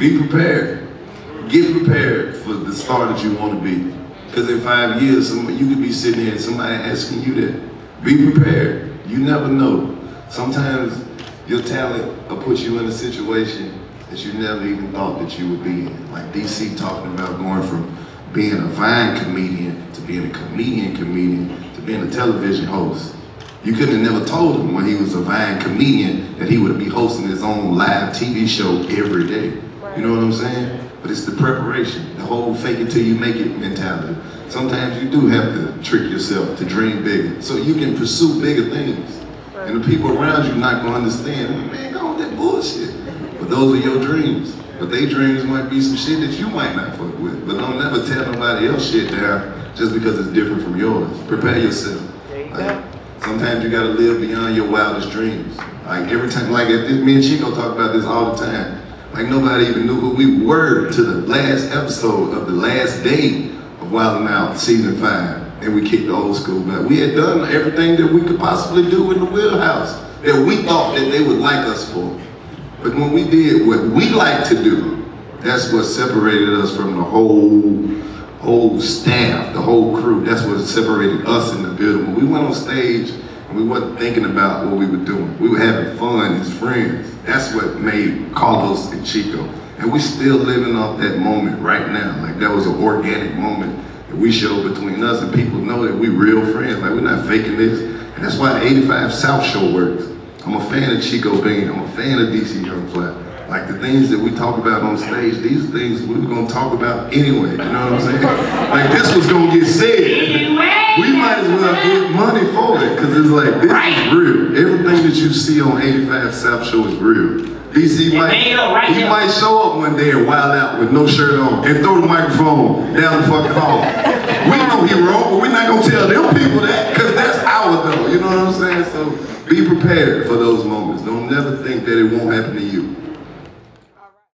Be prepared. Get prepared for the star that you want to be. Because in 5 years, you could be sitting here and somebody asking you that. Be prepared. You never know. Sometimes your talent will put you in a situation that you never even thought that you would be in. Like DC talking about going from being a Vine comedian to being a comedian to being a television host. You couldn't have never told him when he was a Vine comedian that he would be hosting his own live TV show every day. Right. You know what I'm saying? But it's the preparation, the whole fake it till you make it mentality. Sometimes you do have to trick yourself to dream bigger so you can pursue bigger things. Right. And the people around you not gonna understand, man, go on that bullshit. But those are your dreams. But their dreams might be some shit that you might not fuck with. But don't never tell nobody else shit down just because it's different from yours. Prepare yourself. There you go. Sometimes you gotta live beyond your wildest dreams. Like every time, like at this, me and Chico talk about this all the time. Like nobody even knew who we were to the last episode of the last day of Wild N Out season 5. And we kicked the old school back. We had done everything that we could possibly do in the wheelhouse that we thought that they would like us for. But when we did what we like to do, that's what separated us from the whole staff, the whole crew. That's what separated us in the building. When we went on stage and we wasn't thinking about what we were doing. We were having fun as friends. That's what made Carlos and Chico. And we still living off that moment right now. Like that was an organic moment that we showed between us, and people know that we real friends. Like we're not faking this. And that's why the 85 South Show works. I'm a fan of Chico Bean. I'm a fan of DC Young Fly. Like the things that we talk about on stage, these things we were gonna talk about anyway. You know what I'm saying? Like this was gonna get said. Anyway, we might as well get money for it, cause it's like this is real. Everything that you see on 85 South Show is real. DC might show up one day and wild out with no shirt on and throw the microphone down the fucking hall. We know he wrong, but we're not gonna tell them people that, cause that's our though. You know what I'm saying? So be prepared for those moments. Don't never think that it won't happen to you.